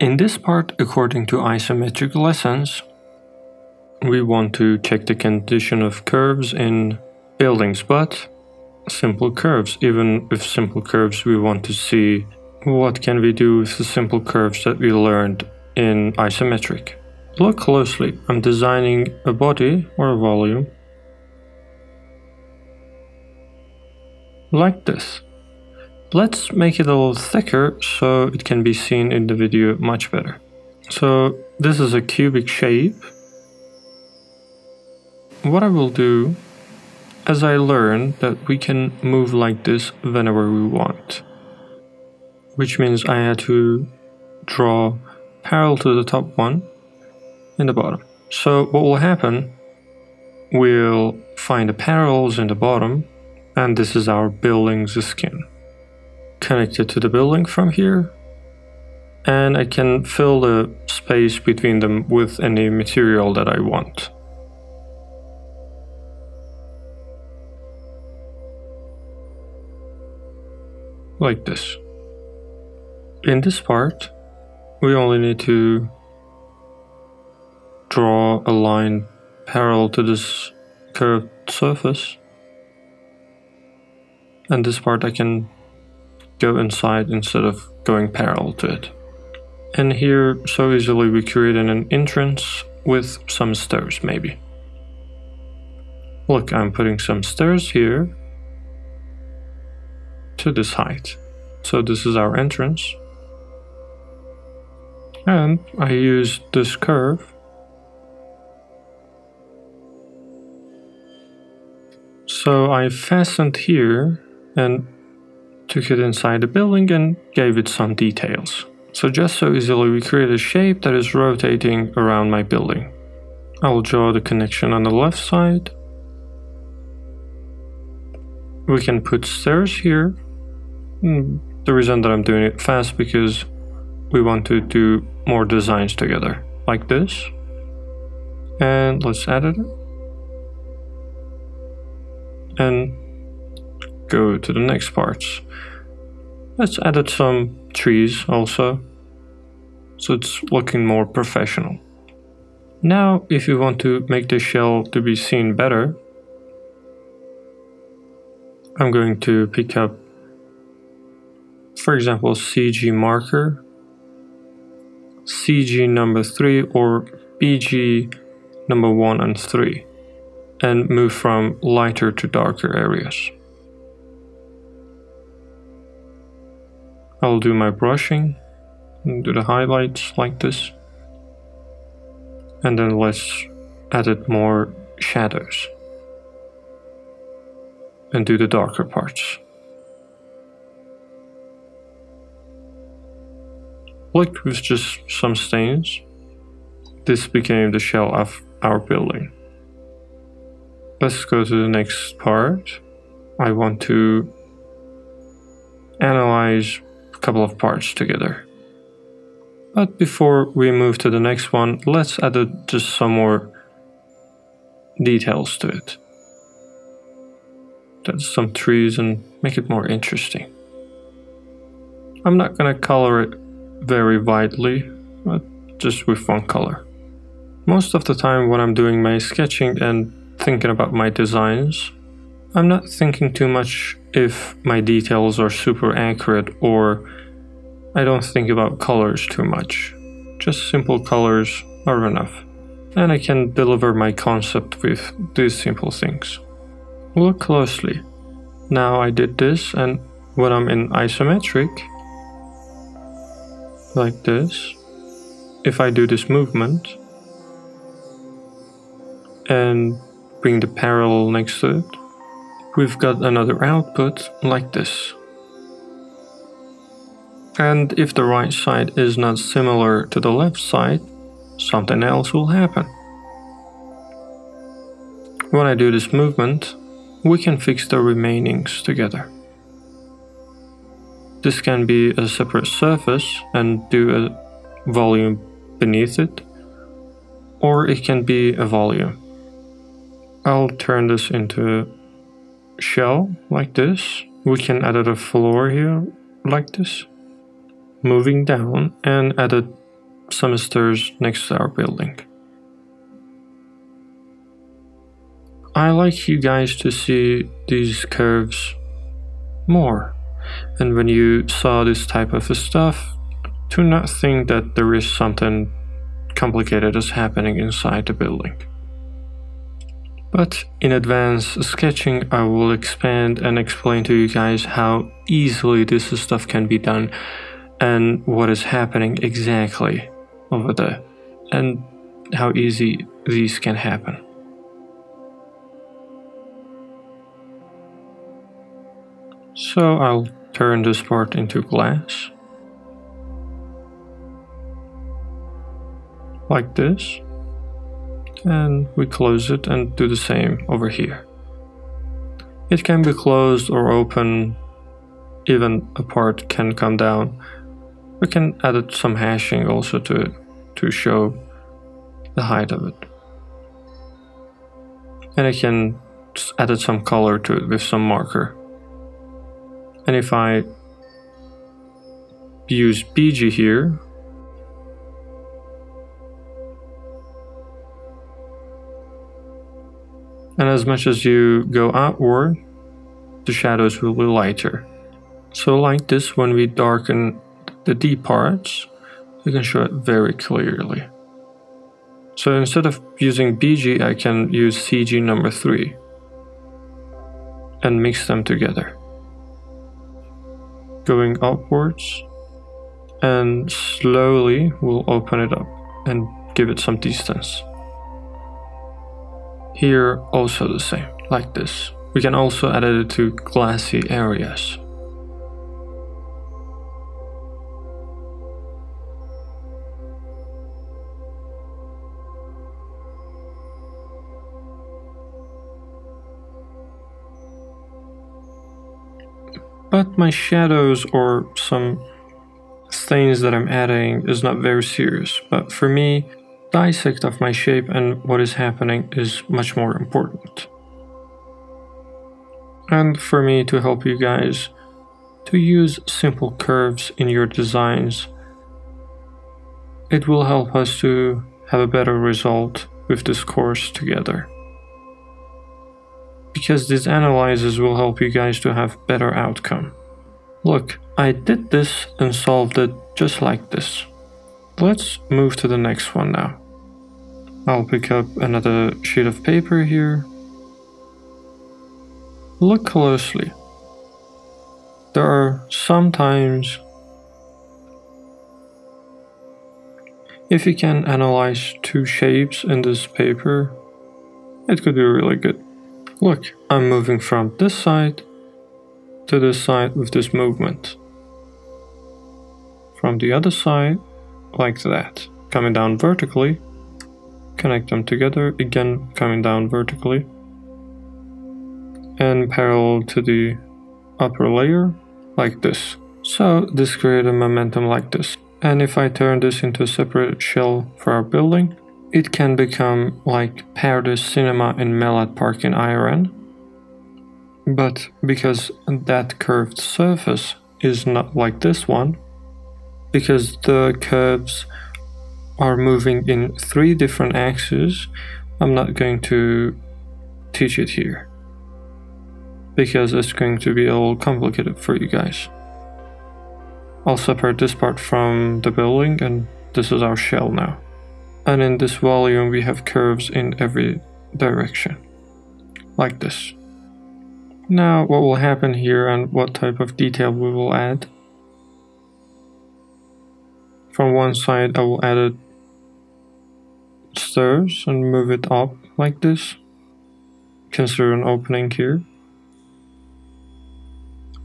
In this part, according to isometric lessons, we want to check the condition of curves in buildings, but simple curves. Even with simple curves, we want to see what can we do with the simple curves that we learned in isometric. Look closely, I'm designing a body or a volume like this. Let's make it a little thicker so it can be seen in the video much better. So this is a cubic shape. What I will do, as I learn that we can move like this whenever we want, which means I had to draw parallel to the top one and the bottom. So what will happen, we'll find the parallels in the bottom, and this is our building's skin connected to the building from here, and I can fill the space between them with any material that I want. Like this. In this part, we only need to draw a line parallel to this curved surface. And this part I can go inside instead of going parallel to it. And here, so easily we created an entrance with some stairs, maybe. Look, I'm putting some stairs here to this height. So this is our entrance. And I use this curve. So I fastened here and took it inside the building and gave it some details. So just so easily we create a shape that is rotating around my building. I will draw the connection on the left side. We can put stairs here. The reason that I'm doing it fast because we want to do more designs together, like this. And let's edit it. And go to the next parts. Let's edit some trees also, so it's looking more professional. Now, if you want to make the shell to be seen better, I'm going to pick up, for example, CG marker, CG number 3 or BG number 1 and 3, and move from lighter to darker areas. I'll do my brushing and do the highlights like this, and then let's add more shadows and do the darker parts. Like with just some stains, this became the shell of our building. Let's go to the next part. I want to analyze a couple of parts together. But before we move to the next one, let's add just some more details to it. That's some trees and make it more interesting. I'm not gonna color it very widely, but just with one color. Most of the time when I'm doing my sketching and thinking about my designs, I'm not thinking too much if my details are super accurate, or I don't think about colors too much. Just simple colors are enough. And I can deliver my concept with these simple things. Look closely. Now I did this, and when I'm in isometric, like this, if I do this movement and bring the parallel next to it, we've got another output like this. And if the right side is not similar to the left side, something else will happen. When I do this movement, we can fix the remainings together. This can be a separate surface and do a volume beneath it, or it can be a volume. I'll turn this into a shell like this. We can add a floor here like this, moving down, and add some stairs next to our building. I like you guys to see these curves more, and when you saw this type of stuff, do not think that there is something complicated is happening inside the building. But in advance sketching, I will expand and explain to you guys how easily this stuff can be done and what is happening exactly over there and how easy these can happen. So I'll turn this part into glass. Like this, and we close it and do the same over here. It can be closed or open, even a part can come down. We can add some hashing also to it to show the height of it. And I can add some color to it with some marker. And if I use BG here, and as much as you go outward, the shadows will be lighter. So like this, when we darken the deep parts, you can show it very clearly. So instead of using BG, I can use CG number 3 and mix them together. Going upwards, and slowly we'll open it up and give it some distance. Here also the same, like this. We can also add it to glassy areas. But my shadows or some stains that I'm adding is not very serious, but for me, dissect of my shape and what is happening is much more important. And for me to help you guys to use simple curves in your designs, it will help us to have a better result with this course together. Because these analyzes will help you guys to have better outcome. Look, I did this and solved it just like this. Let's move to the next one now. I'll pick up another sheet of paper here. Look closely. There are sometimes, if you can analyze two shapes in this paper, it could be really good. Look, I'm moving from this side to this side with this movement. From the other side, like that. Coming down vertically, connect them together, again coming down vertically. And parallel to the upper layer, like this. So this creates a momentum like this. And if I turn this into a separate shell for our building, it can become like Paradise Cinema in Mellat Park in Iran, but because that curved surface is not like this one, because the curves are moving in 3 different axes, I'm not going to teach it here, because it's going to be a little complicated for you guys. I'll separate this part from the building, and this is our shell now. And in this volume we have curves in every direction, like this. Now what will happen here and what type of detail we will add. From one side I will add it stairs and move it up like this. Consider an opening here.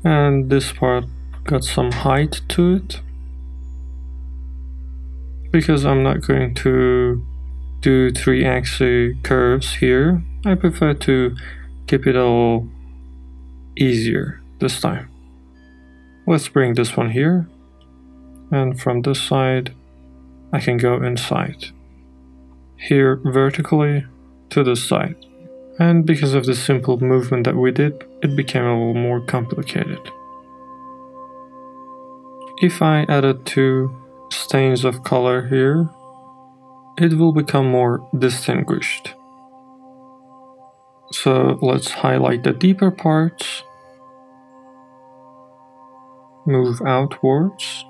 And this part got some height to it. Because I'm not going to do 3-axis curves here, I prefer to keep it all easier this time. Let's bring this one here, and from this side I can go inside. Here vertically to this side. And because of the simple movement that we did, it became a little more complicated. If I added two stains of color here, it will become more distinguished. So let's highlight the deeper parts, move outwards,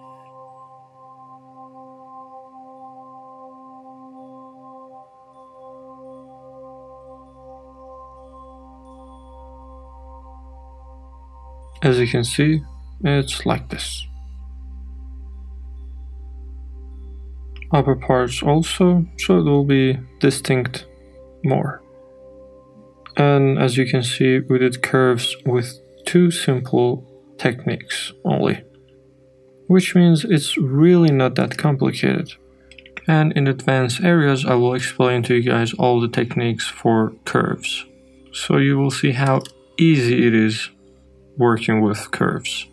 as you can see, it's like this. Upper parts also, so it will be distinct more. And as you can see, we did curves with two simple techniques only, which means it's really not that complicated. And in advanced areas, I will explain to you guys all the techniques for curves, so you will see how easy it is working with curves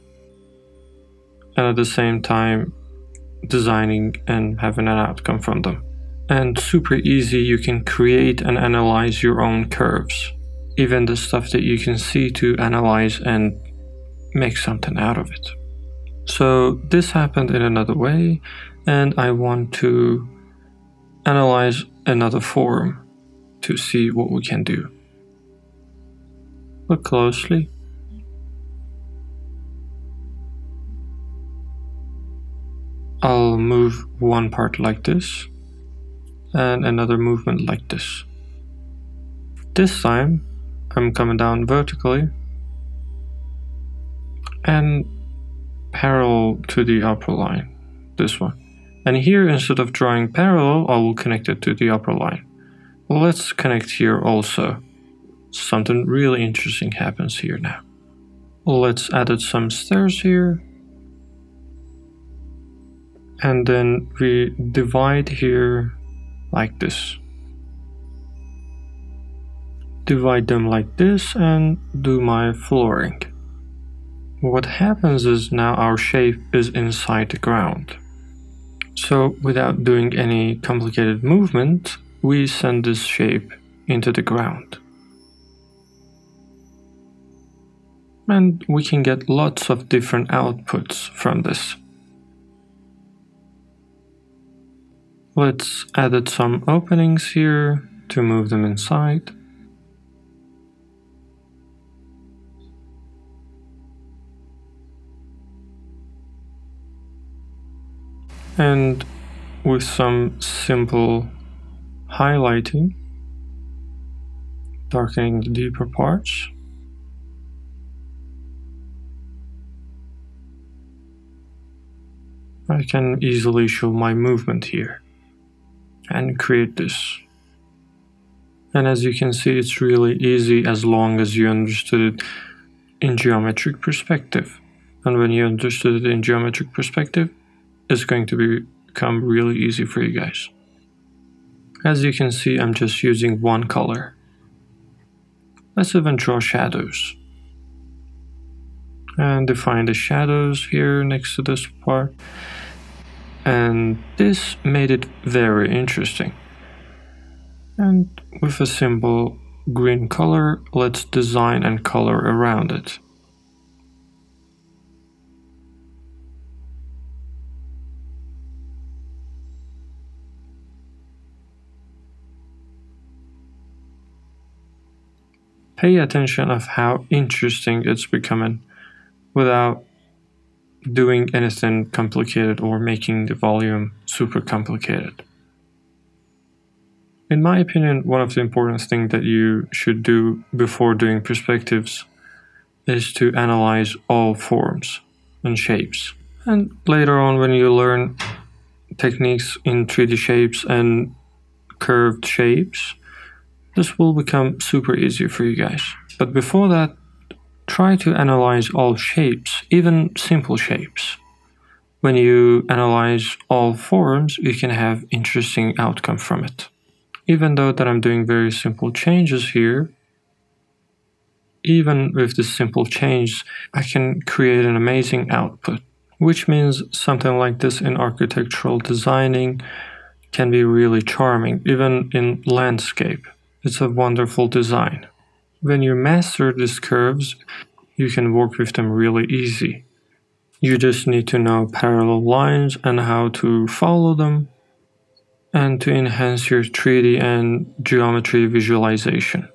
and at the same time designing and having an outcome from them. And super easy, you can create and analyze your own curves, even the stuff that you can see, to analyze and make something out of it. So this happened in another way, and I want to analyze another form to see what we can do. Look closely. I'll move one part like this and another movement like this. This time I'm coming down vertically and parallel to the upper line, this one. And here, instead of drawing parallel, I will connect it to the upper line. Let's connect here also. Something really interesting happens here now. Let's add some stairs here. And then we divide here like this. Divide them like this and do my flooring. What happens is now our shape is inside the ground. So without doing any complicated movement, we send this shape into the ground. And we can get lots of different outputs from this. Let's add some openings here to move them inside. And with some simple highlighting, darkening the deeper parts. I can easily show my movement here and create this. And as you can see, it's really easy as long as you understood it in geometric perspective. And when you understood it in geometric perspective, it's going to become really easy for you guys. As you can see, I'm just using one color. Let's even draw shadows. And define the shadows here next to this part. And this made it very interesting. And with a simple green color, let's design and color around it. Pay attention of how interesting it's becoming without doing anything complicated or making the volume super complicated. In my opinion, one of the important things that you should do before doing perspectives is to analyze all forms and shapes. And later on, when you learn techniques in 3D shapes and curved shapes, this will become super easy for you guys. But before that, try to analyze all shapes, even simple shapes. When you analyze all forms, you can have interesting outcome from it. Even though that I'm doing very simple changes here, even with this simple change, I can create an amazing output, which means something like this in architectural designing can be really charming, even in landscape. It's a wonderful design. When you master these curves, you can work with them really easy. You just need to know parallel lines and how to follow them, and to enhance your 3D and geometry visualization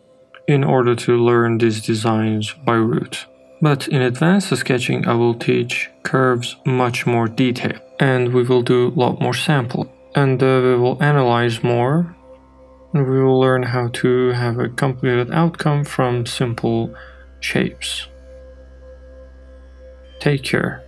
in order to learn these designs by root. But in advanced sketching, I will teach curves much more detail, and we will do a lot more sample, and we will analyze more, and we will learn how to have a complicated outcome from simple shapes. Take care.